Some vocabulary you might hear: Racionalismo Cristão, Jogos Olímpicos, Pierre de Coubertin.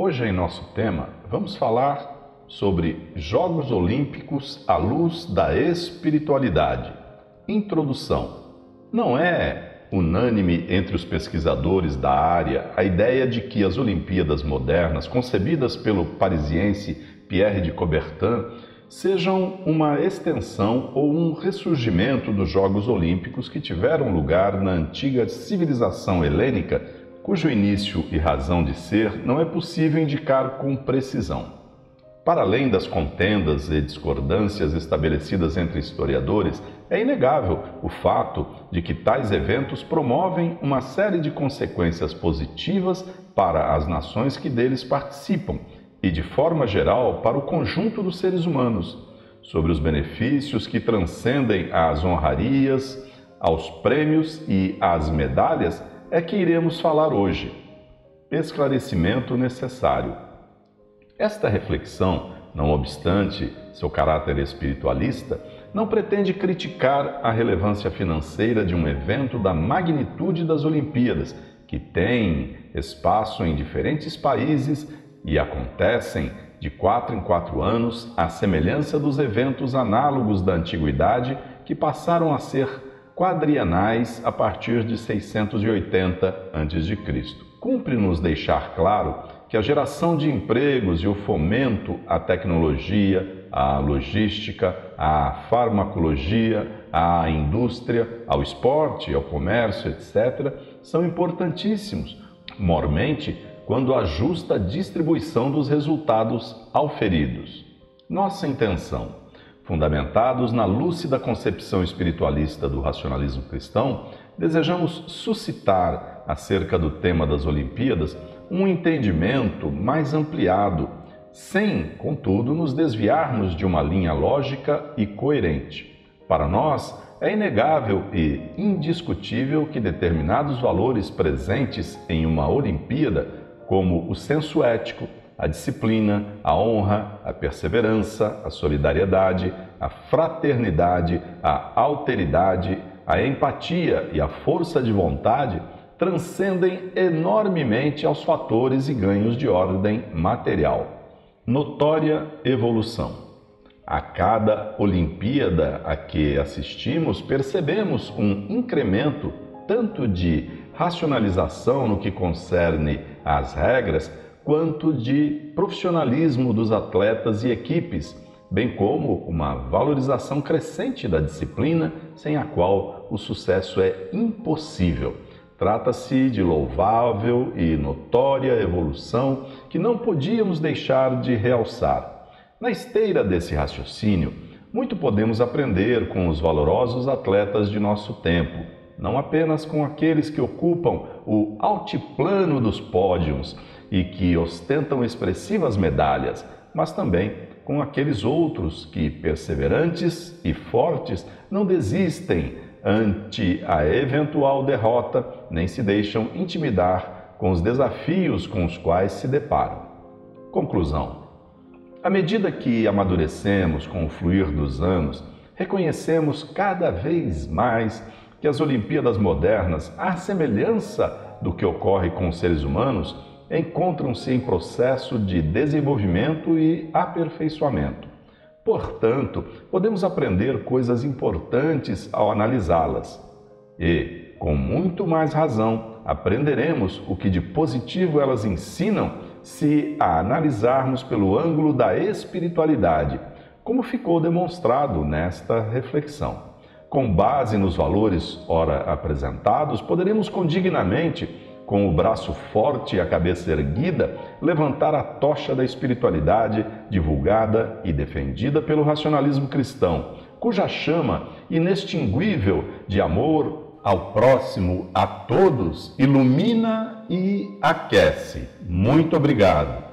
Hoje, em nosso tema, vamos falar sobre Jogos Olímpicos à luz da espiritualidade. Introdução. Não é unânime entre os pesquisadores da área a ideia de que as Olimpíadas modernas, concebidas pelo parisiense Pierre de Coubertin, sejam uma extensão ou um ressurgimento dos Jogos Olímpicos que tiveram lugar na antiga civilização helênica, cujo início e razão de ser não é possível indicar com precisão. Para além das contendas e discordâncias estabelecidas entre historiadores, é inegável o fato de que tais eventos promovem uma série de consequências positivas para as nações que deles participam e, de forma geral, para o conjunto dos seres humanos, sobre os benefícios que transcendem às honrarias, aos prêmios e às medalhas, é que iremos falar hoje. Esclarecimento necessário. Esta reflexão, não obstante seu caráter espiritualista, não pretende criticar a relevância financeira de um evento da magnitude das Olimpíadas, que tem espaço em diferentes países e acontecem de 4 em 4 anos, à semelhança dos eventos análogos da antiguidade, que passaram a ser quadrienais a partir de 680 a.C. Cumpre-nos deixar claro que a geração de empregos e o fomento à tecnologia, à logística, à farmacologia, à indústria, ao esporte, ao comércio, etc., são importantíssimos, mormente quando a justa distribuição dos resultados auferidos. Nossa intenção, fundamentados na lúcida concepção espiritualista do racionalismo cristão, desejamos suscitar, acerca do tema das Olimpíadas, um entendimento mais ampliado, sem, contudo, nos desviarmos de uma linha lógica e coerente. Para nós, é inegável e indiscutível que determinados valores presentes em uma Olimpíada, como o senso ético, a disciplina, a honra, a perseverança, a solidariedade, a fraternidade, a alteridade, a empatia e a força de vontade transcendem enormemente aos fatores e ganhos de ordem material. Notória evolução. A cada Olimpíada a que assistimos, percebemos um incremento tanto de racionalização no que concerne às regras, quanto de profissionalismo dos atletas e equipes, bem como uma valorização crescente da disciplina, sem a qual o sucesso é impossível. Trata-se de louvável e notória evolução que não podíamos deixar de realçar. Na esteira desse raciocínio, muito podemos aprender com os valorosos atletas de nosso tempo, não apenas com aqueles que ocupam o altiplano dos pódios e que ostentam expressivas medalhas, mas também com aqueles outros que, perseverantes e fortes, não desistem ante a eventual derrota, nem se deixam intimidar com os desafios com os quais se deparam. Conclusão. À medida que amadurecemos com o fluir dos anos, reconhecemos cada vez mais que as Olimpíadas modernas, à semelhança do que ocorre com os seres humanos, encontram-se em processo de desenvolvimento e aperfeiçoamento. Portanto, podemos aprender coisas importantes ao analisá-las. E, com muito mais razão, aprenderemos o que de positivo elas ensinam se a analisarmos pelo ângulo da espiritualidade, como ficou demonstrado nesta reflexão. Com base nos valores ora apresentados, poderemos condignamente, com o braço forte e a cabeça erguida, levantar a tocha da espiritualidade divulgada e defendida pelo racionalismo cristão, cuja chama inextinguível de amor ao próximo, a todos, ilumina e aquece. Muito obrigado!